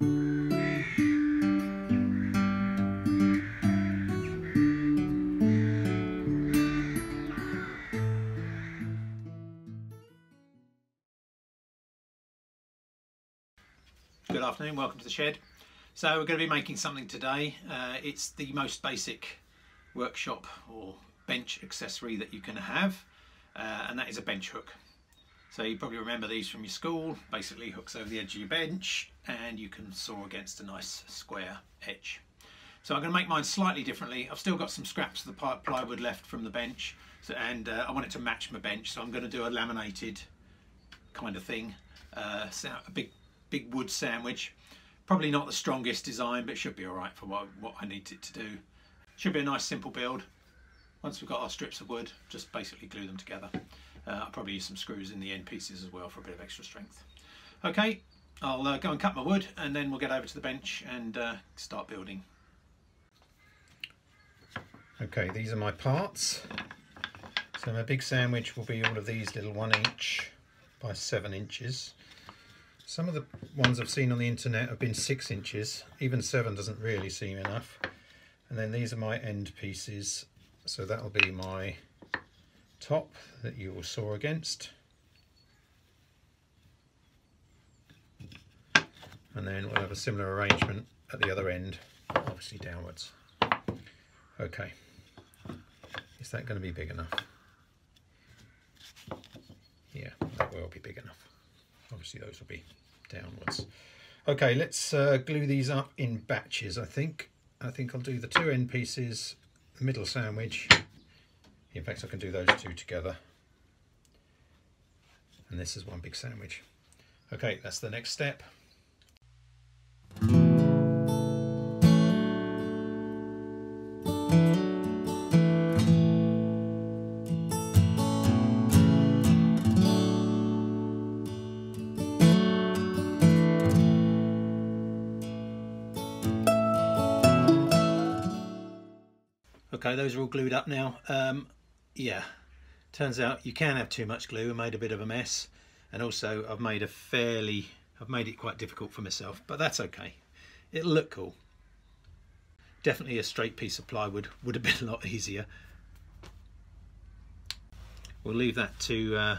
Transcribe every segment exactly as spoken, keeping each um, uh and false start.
Good afternoon, welcome to the shed. So we're going to be making something today. Uh, it's the most basic workshop or bench accessory that you can have, uh, and that is a bench hook. So you probably remember these from your school. Basically hooks over the edge of your bench and you can saw against a nice square edge. So I'm going to make mine slightly differently. I've still got some scraps of the plywood left from the bench, so, and uh, I want it to match my bench, so I'm going to do a laminated kind of thing, uh, so a big big wood sandwich. Probably not the strongest design, but should be all right for what, what I need it to do. Should be a nice simple build. Once we've got our strips of wood, just basically glue them together. Uh, I'll probably use some screws in the end pieces as well for a bit of extra strength. Okay, I'll uh, go and cut my wood and then we'll get over to the bench and uh, start building. Okay, these are my parts. So my big sandwich will be all of these little one inch by seven inches. Some of the ones I've seen on the internet have been six inches, even seven doesn't really seem enough. And then these are my end pieces. So that'll be my top that you will saw against. And then we'll have a similar arrangement at the other end, obviously downwards. Okay, is that going to be big enough? Yeah, that will be big enough. Obviously those will be downwards. Okay, let's uh, glue these up in batches. I think I think I'll do the two end pieces, the middle sandwich. In fact, I can do those two together, and this is one big sandwich. Okay, that's the next step. Okay, those are all glued up now. Um, yeah, turns out you can have too much glue. I made a bit of a mess, and also I've made a fairly, I've made it quite difficult for myself, but that's okay. It'll look cool. Definitely a straight piece of plywood would have been a lot easier. We'll leave that to uh,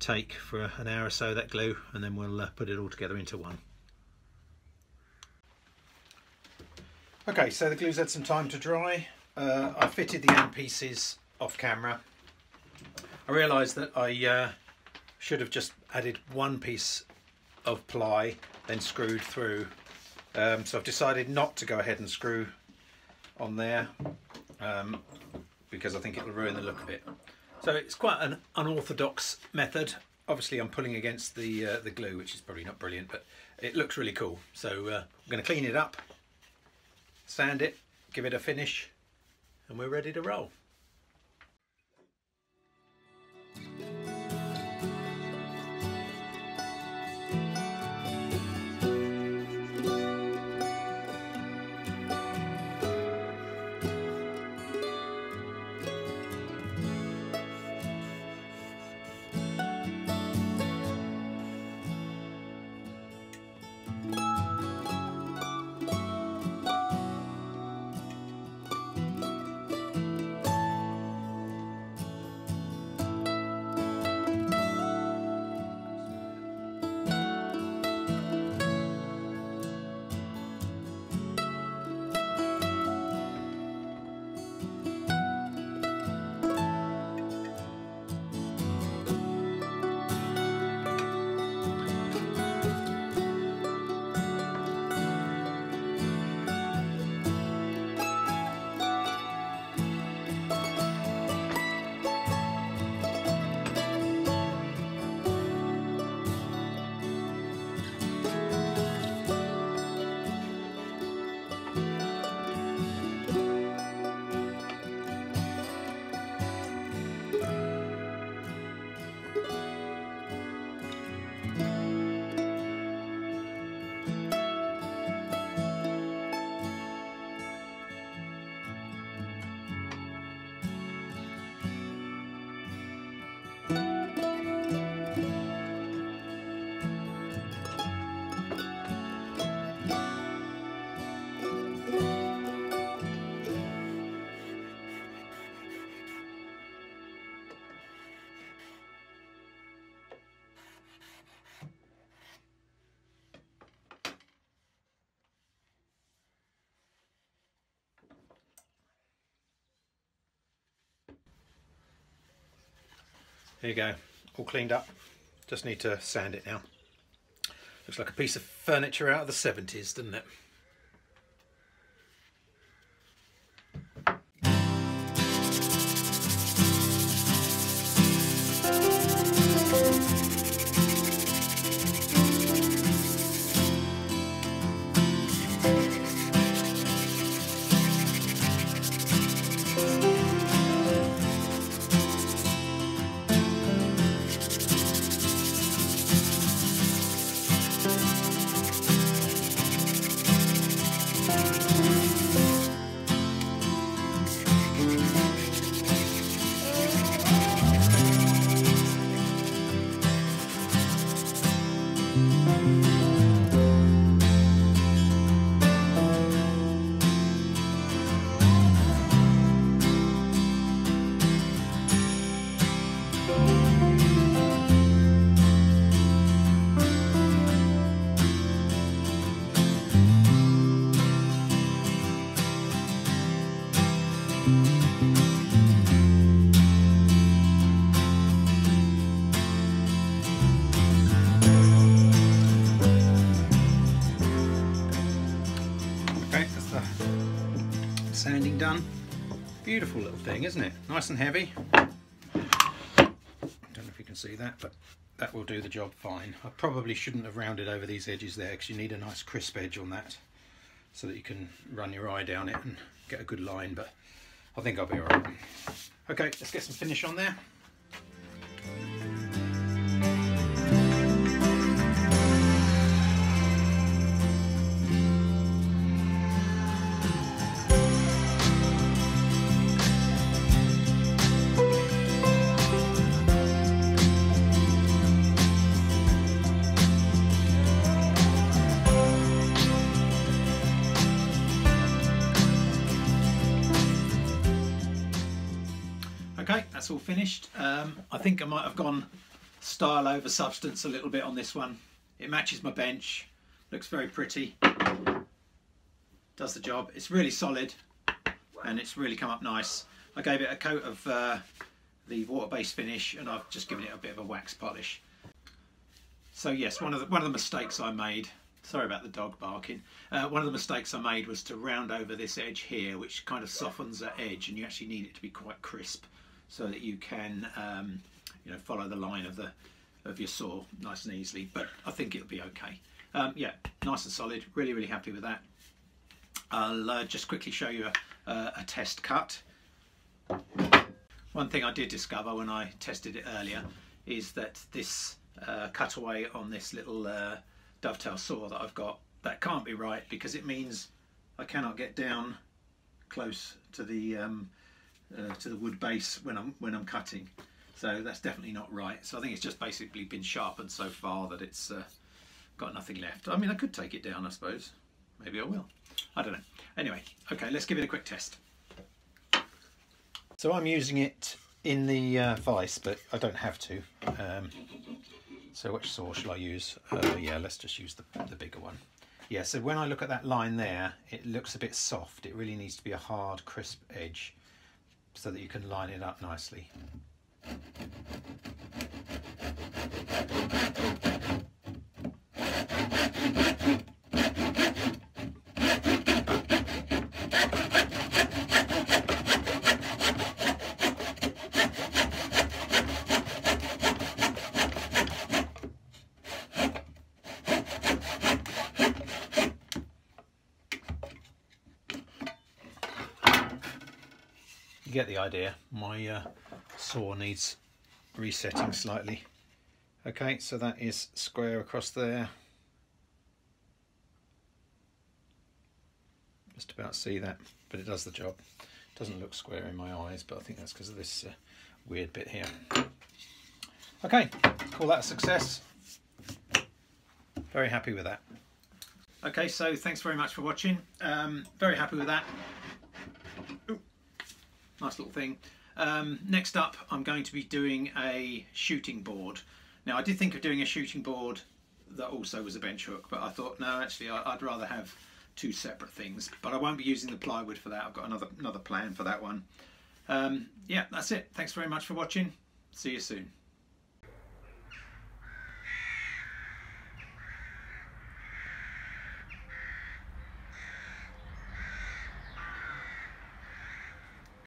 take for an hour or so, that glue, and then we'll uh, put it all together into one. Okay, so the glue's had some time to dry. Uh, I fitted the end pieces off camera. I realised that I uh, should have just added one piece of ply, then screwed through. Um, so I've decided not to go ahead and screw on there um, because I think it'll ruin the look of it. So it's quite an unorthodox method. Obviously I'm pulling against the, uh, the glue, which is probably not brilliant, but it looks really cool. So uh, I'm going to clean it up, sand it, give it a finish, and we're ready to roll. There you go, all cleaned up. Just need to sand it now. Looks like a piece of furniture out of the seventies, doesn't it? Sanding done. Beautiful little thing, isn't it? Nice and heavy. I don't know if you can see that, but that will do the job fine. I probably shouldn't have rounded over these edges there because you need a nice crisp edge on that so that you can run your eye down it and get a good line, but I think I'll be all right. Okay, let's get some finish on there. Okay, that's all finished. Um, I think I might have gone style over substance a little bit on this one. It matches my bench, looks very pretty, does the job. It's really solid and it's really come up nice. I gave it a coat of uh, the water-based finish and I've just given it a bit of a wax polish. So yes, one of the, one of the mistakes I made, sorry about the dog barking, uh, one of the mistakes I made was to round over this edge here, which kind of softens that edge and you actually need it to be quite crisp, so that you can um, you know, follow the line of the of your saw nice and easily, but I think it'll be okay. Um, yeah, nice and solid, really, really happy with that. I'll uh, just quickly show you a, uh, a test cut. One thing I did discover when I tested it earlier is that this uh, cutaway on this little uh, dovetail saw that I've got, that can't be right because it means I cannot get down close to the um, Uh, to the wood base when I'm when I'm cutting, so that's definitely not right. So I think it's just basically been sharpened so far that it's uh, got nothing left. I mean, I could take it down, I suppose. Maybe I will. I don't know. Anyway, okay, let's give it a quick test. So I'm using it in the uh, vise, but I don't have to. Um, so which saw shall I use? Uh, yeah, let's just use the the bigger one. Yeah. So when I look at that line there, it looks a bit soft. It really needs to be a hard, crisp edge, so that you can line it up nicely. You get the idea, my uh, saw needs resetting slightly. Okay, so that is square across there. Just about see that, but it does the job. It doesn't look square in my eyes, but I think that's because of this uh, weird bit here. Okay, call that a success. Very happy with that. Okay, so thanks very much for watching. Um, very happy with that. Ooh. Nice little thing. Um, next up, I'm going to be doing a shooting board. Now, I did think of doing a shooting board that also was a bench hook, but I thought, no, actually, I'd rather have two separate things. But I won't be using the plywood for that. I've got another, another plan for that one. Um, yeah, that's it. Thanks very much for watching. See you soon.